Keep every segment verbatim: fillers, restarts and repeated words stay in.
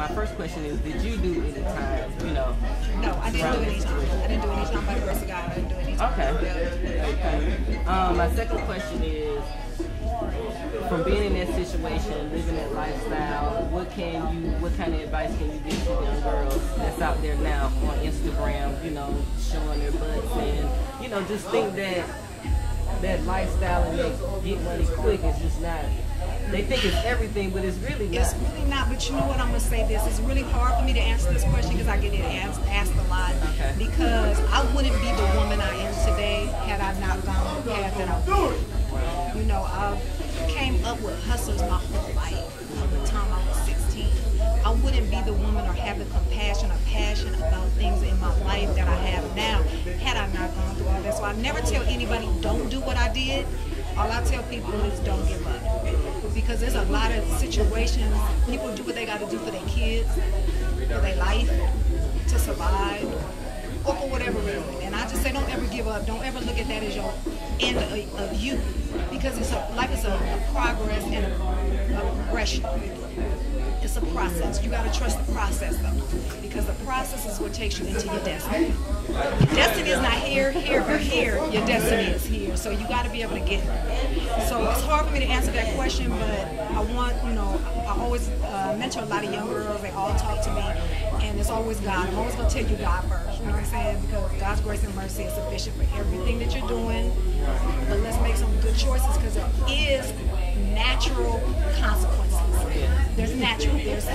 my first question is, did you do any time, you know? No, I didn't do any time. I didn't do any time by the grace of God. I didn't do any time. Okay. Okay. Um, my second question is, from being in that situation, living that lifestyle, what can you, what kind of advice can you give to them girls that's out there now on Instagram, you know, showing their butts and, you know, just think that that lifestyle and they get money quick is just not, they think it's everything, but it's really not. It's really not, but you know what, I'm going to say this, it's really hard for me to answer this question because I get it asked, asked a lot, okay. Because I wouldn't be the woman I am today had I not gone the path that I went. You know, I came up with hustles my whole life from the time I was sixteen. I wouldn't be the woman or have the compassion or passion about things in my life that I have now had I not gone through all that. So I never tell anybody, don't do what I did. All I tell people is don't give up. Because there's a lot of situations, people do what they got to do for their kids, for their life, to survive, or for whatever reason. And I just say don't ever give up. Don't ever look at that as your end of, of you. Because it's a, life is a, a progress and a, a progression. It's a process. You got to trust the process, though, because the process is what takes you into your destiny. Your destiny is not here, here, or here. Your destiny is here, so you got to be able to get it. So it's hard for me to answer that question, but I want, you know, I always uh, mentor a lot of young girls. They all talk to me, and it's always God. I'm always going to tell you God first, you know what I'm saying, because God's grace and mercy is sufficient for everything that you're doing, but let's make some good choices, because it is natural consequences. There's natural, there's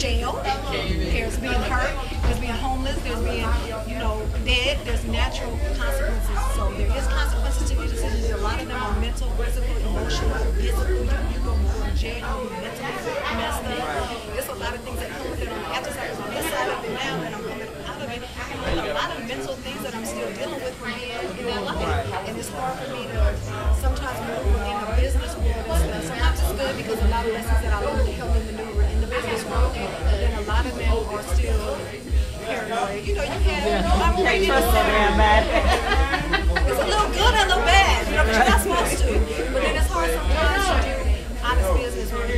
jail, there's being hurt, there's being homeless, there's being, you know, dead, there's natural consequences. So there is consequences to your decisions. A lot of them are mental, physical, emotional, physical. You go to jail, you mentally messed up. There's a lot of things that come with it on the after side. I'm on this side of it now, and I'm coming out of it. There's a lot of mental things that I'm still dealing with from here in that life. And it's hard for me to sometimes move in the business world and stuff. Sometimes it's good because a lot of lessons that I learned help me maneuver in the business world. But then a lot of men are still paranoid. You know, you can't, yeah. I'm crazy. It's a little good and a little bad. You know, but you're not supposed to. But then it's hard sometimes to do honest business work.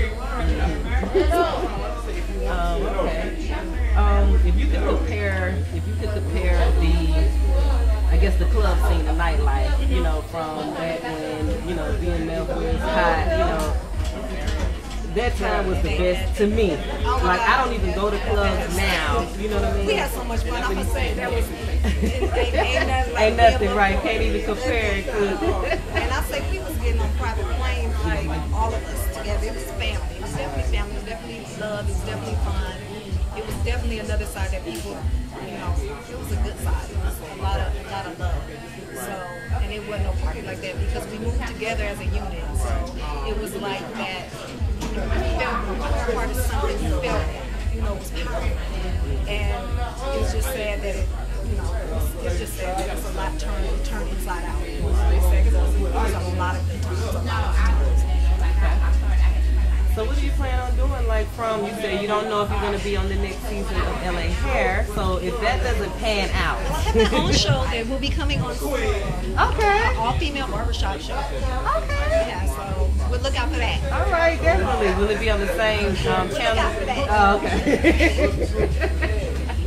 Um, okay. Um, if you could compare, if you could compare the, I guess the club scene, the nightlife, you know, from back when, you know, being Melvin was hot, you know, that time was the best to me. Like, I don't even go to clubs now, you know what I mean? We had so much fun. I'm gonna say that was, ain't nothing like ain't nothing, right? Can't even compare it to. And I say we was getting on private planes, like all of us together. It was family. It was definitely family. It was definitely love. It was definitely fun. It was definitely another side that people, you know, it was a good side. It was a lot of, a lot of love. So, and it wasn't no party like that because we moved together as a unit. So it was like that, you know, we felt part of something. We felt, you know, it was powerful. And it's just sad that it, you know, it's, it's just sad that it was a lot turned, turned inside out. It was really sad because it was a lot of good times, a lot of hours. So what do you plan on doing, like from, you say you don't know if you're going to be on the next season of L A Hair, so if that doesn't pan out. Well, I have my own show that will be coming on soon. Okay. An all-female barbershop show. Okay. Yeah, so we'll look out for that. All right, definitely. Will it be on the same um, we'll channel? Look out for that. Oh, okay.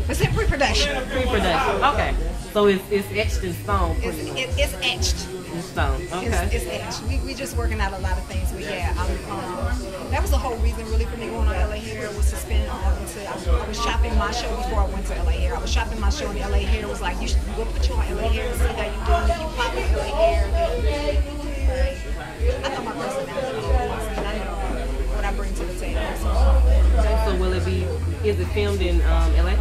It's in pre-production. Pre-production, okay. So it's, it's etched in stone. It's, it, it's etched. In stone, okay. It's, it's etched. We, we just working out a lot of things, but yeah, I'm, um, that was the whole reason really for me going on L A Hair was to spend, I, I was shopping my show before I went to L A Hair. I was shopping my show and L A Hair was like, you should go put you on L A Hair and see how you do. If you pop with L A Hair, then I know my personality, and I know what I bring to the table. Okay, so will it be, is it filmed in um, L A? It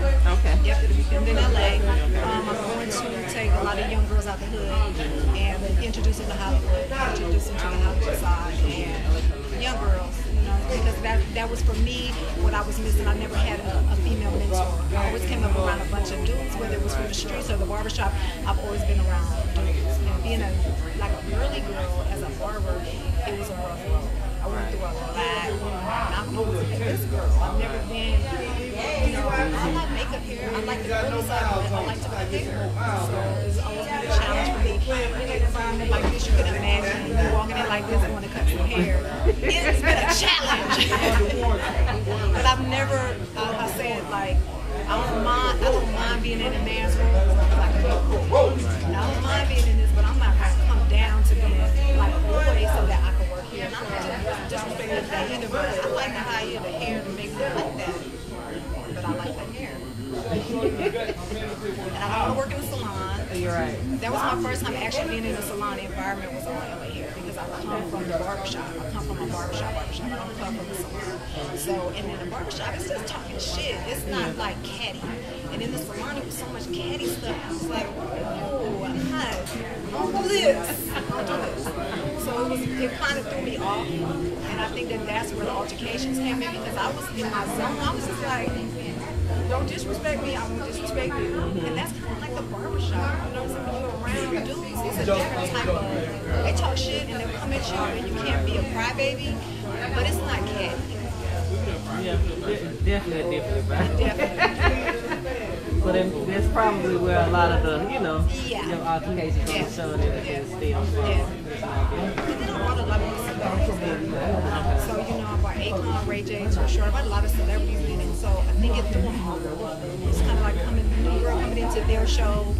will. Okay. Yep, it'll be filmed in L A. Um, I'm going to take a lot of young girls out the hood and introduce them to Hollywood, introduce them to the Hollywood side. And young girls, you know, because that, that was for me what I was missing. I never had a, a female mentor. I always came up around a bunch of dudes, whether it was from the streets or the barbershop. I've always been around dudes. And being a, like a girly girl as a barber, it was a rough road. I went through a lot. I'm always been this girl. I've never been, you know, I like makeup here. I like the girly side of it. I like to cut hair. So it's always been a challenge for me. In an environment like this, you can imagine you walking in like this and want to cut your hair. It's been a challenge, but I I've never, I, I said, like, I don't mind, I don't mind being in a man's room as long as I can be cool. I don't mind being in this, but I'm not gonna come down to being like a boy so that I can work here. And I'm not disrespecting the hair universe. I like the high end, the hair, the makeup, like that. But I like the hair. And I don't wanna work in a salon. You're right. That was my first time actually being in a salon. The environment was on L A Hair because I come from the barbershop. I come from a barbershop, barbershop. I don't come from a salon. So, and in the barbershop, it's just talking shit. It's not like catty. And in the salon, it was so much catty stuff. I was like, oh, I'm hot. Don't do this. Don't do this. So it, was, it kind of threw me off. And I think that that's where the altercations came in because I was in my zone. I was just like, don't disrespect me, I won't disrespect you. And that's kind of like the barbershop. You know, some people around dudes, it's a different type of, they talk shit and they come at you and you can't be a crybaby, but it's not cat. Yeah, definitely, definitely. Definitely. But then, that's probably where a lot of the, you know, yeah. your altercations yeah. are shown yeah. and still yeah. from. Yeah. They don't want a lot of celebrities. So, you know, I bought Akon, Ray James, for sure. I bought a lot of celebrities in it, so I think it threw them off. It's kind of like coming, a girl coming into their show,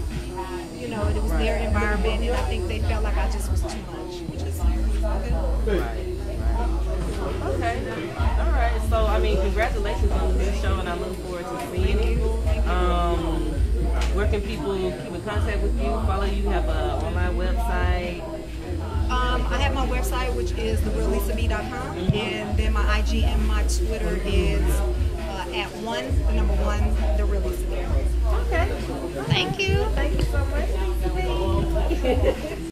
you know, it was right. their environment, and I think they felt like I just was too much, which is okay. Right. Okay. All right. So, I mean, congratulations on the new show, and I look forward to seeing it. Um, where can people keep in contact with you, follow you? You have an online website? Um, I have my website, which is The Real Lisa B dot com, and then my I G and my Twitter is uh, at one, the number one, The Real Lisa B. Okay. Thank you. Thank you so much.